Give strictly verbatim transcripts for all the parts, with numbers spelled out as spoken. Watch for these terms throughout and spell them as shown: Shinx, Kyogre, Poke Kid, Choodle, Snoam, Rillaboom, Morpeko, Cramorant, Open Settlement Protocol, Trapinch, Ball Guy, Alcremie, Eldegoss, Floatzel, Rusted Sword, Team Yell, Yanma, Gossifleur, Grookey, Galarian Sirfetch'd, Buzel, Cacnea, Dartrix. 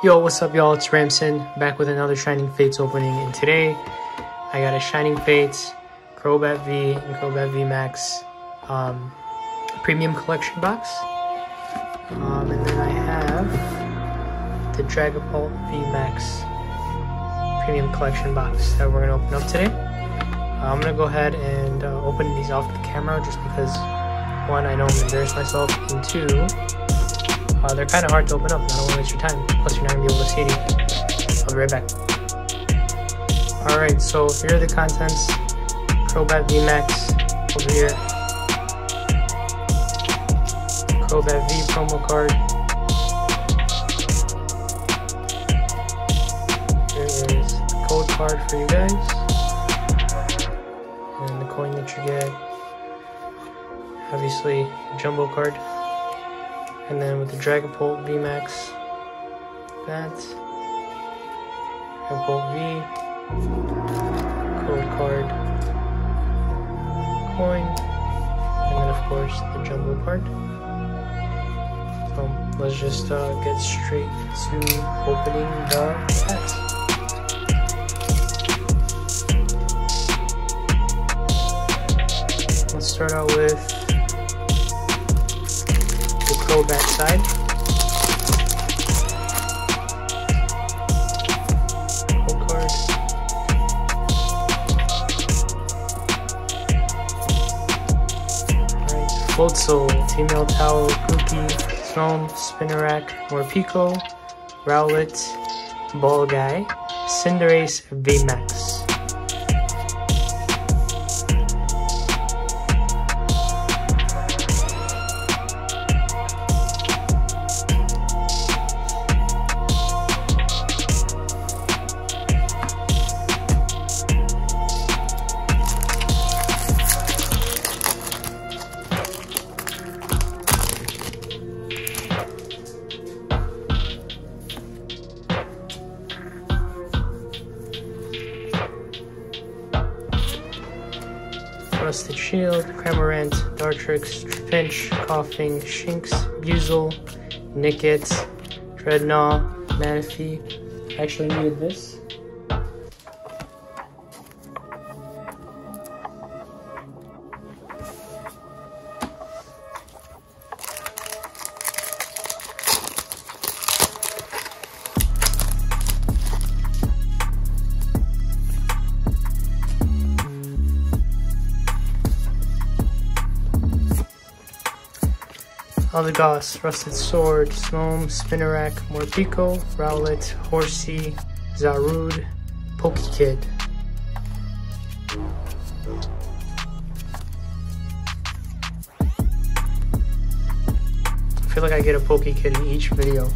Yo, what's up y'all, it's Ramson, back with another Shining Fates opening, and today I got a Shining Fates, Crobat V, and Crobat V Max um, Premium Collection box. Um, and then I have the Dragapult V Max Premium Collection box that we're going to open up today. Uh, I'm going to go ahead and uh, open these off the camera just because, one, I don't embarrass myself, and two, Uh, they're kind of hard to open up, and I don't want to waste your time. Plus, you're not going to be able to see anything. I'll be right back. Alright, so here are the contents. Crobat V Max over here. Crobat V promo card. There is the code card for you guys. And then the coin that you get. Obviously, jumbo card. And then with the Dragapult V Max, that Dragapult V, code card, coin, and then of course the jumbo card. So let's just uh, get straight to opening the packs. Let's start out with Crobat side. Pull card. Alright, Floatzel, Team Yell Towel, Cookie, Throne, Spinarak, Morpeko, Rowlet, Ball Guy, Cinderace, V Max. Rusted Shield, Cramorant, Dartrix, Trapinch, Koffing, Shinx, Buzel, Nickit, Drednaw, Manaphy. I actually needed this. Eldegoss, Rusted Sword, Snoam, Spinarak, Morpeko, Rowlet, Horsey, Zarude, Poke Kid. I feel like I get a Poke Kid in each video.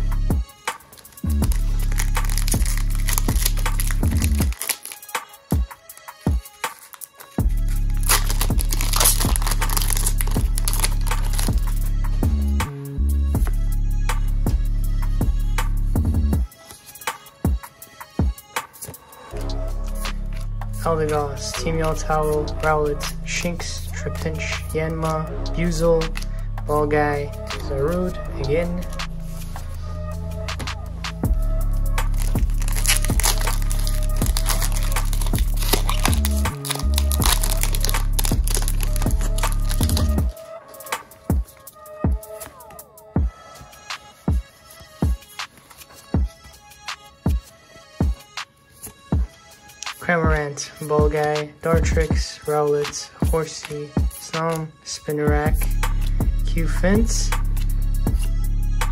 Eldegoss, Team Yell Towel, Rowlet, Shinx, Trapinch, Yanma, Buzel, Ball Guy, Zarude again. Cramorant, Ball Guy, Dartrix, Rowlet, Horsey, Snoam, Spinarak, Q-Fence,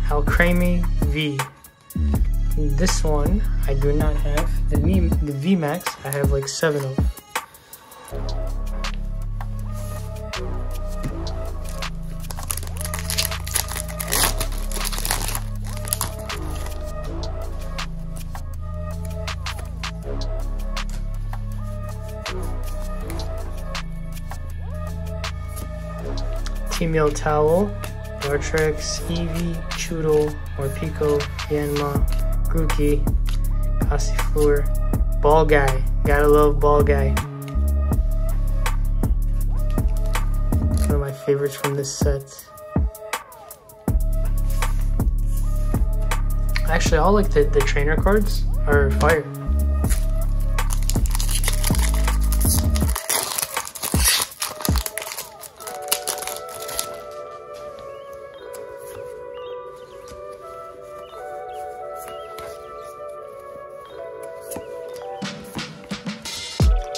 Alcremie, V. This one I do not have. The V, the V Max I have like seven of. Team Yell Towel, Dartrix, Eevee, Choodle, Morpeko, Yanma, Grookey, Gossifleur, Ball Guy. Gotta love Ball Guy. One of my favorites from this set. Actually, I'll like the, the trainer cards are fire.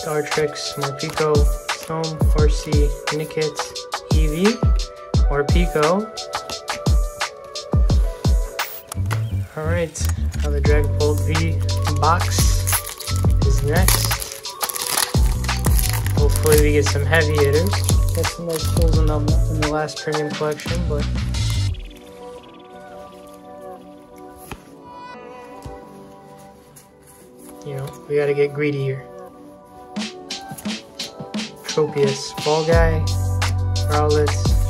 Dartrix, Morpeko, Stone, Horsey, Minikit, Eevee, Morpeko. Alright, now the Dragapult V Max is next. Hopefully we get some heavy hitters. Got some nice pulls in the, in the last premium collection, but... you know, we gotta get greedy here. Tropius, Ball Guy, Rowlet,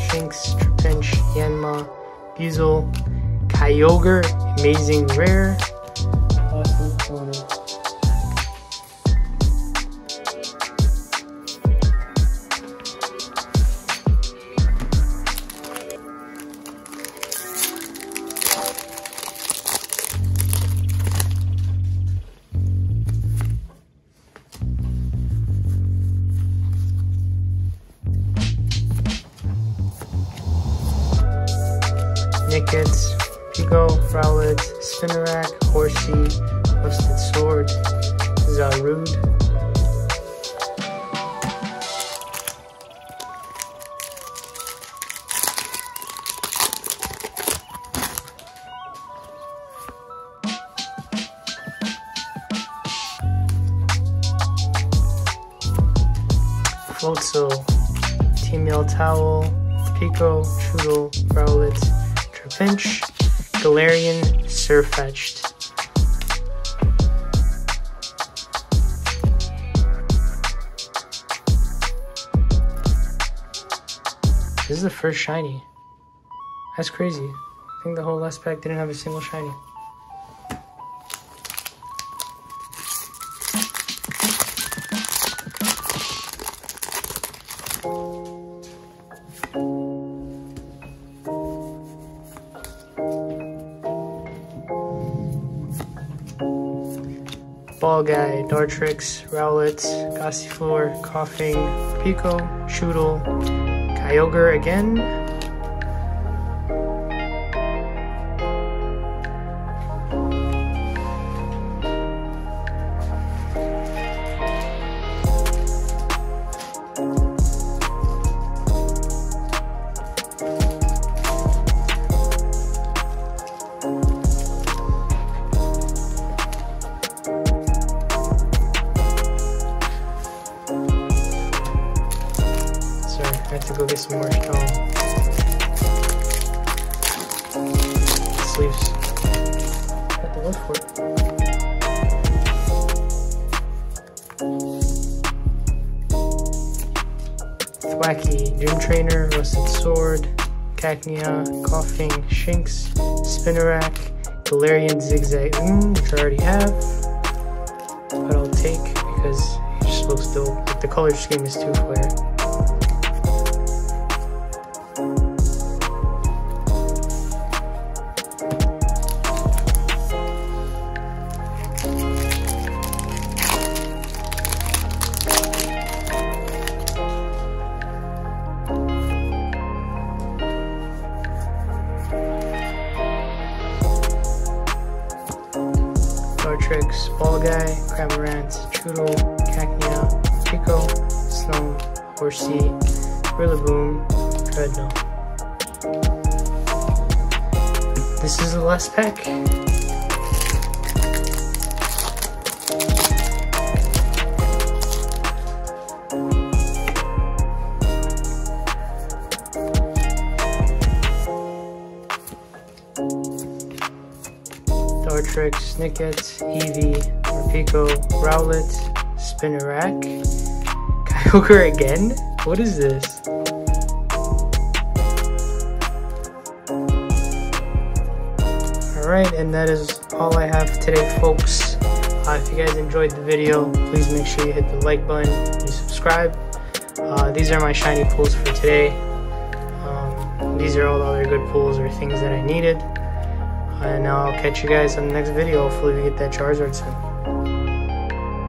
Shinx, Trapinch, Yanma, Buzel, Kyogre, amazing rare. Awesome corner. Nickets, Pico, Rowlet, Spinarak, Horsey, Rusted Sword, Zarude. Floatzel, Team Yell Towel, Pico, Choodle, Rowlet, Pinch, Galarian Sirfetch'd. This is the first shiny. That's crazy. I think the whole last pack didn't have a single shiny. Ball Guy, Dartrix, Rowlet, Gossifleur, Koffing, Pico, Choodle, Kyogre again. I have to go get some more stone. Sleeves. Got the look for it. Thwackey, Doom Trainer, Rusted Sword, Cacnea, Koffing, Shinx, Spinarak, Galarian Zigzagoon, which I already have, but I'll take because it just looks dope. Like the color scheme is too clear. Tricks, Ball Guy, Cramorant, Choodle, Cacnea, Pico, Snow, Horsey, Rillaboom, Drednaw. This is the last pack. Dartrix, Snicket, Eevee, Morpeko, Rowlet, Spinarak, Kyogre again? What is this? Alright, and that is all I have today, folks. Uh, if you guys enjoyed the video, please make sure you hit the like button and subscribe. Uh, these are my shiny pulls for today. Um, these are all the other good pulls or things that I needed. and I'll catch you guys in the next video. Hopefully we get that Charizard soon.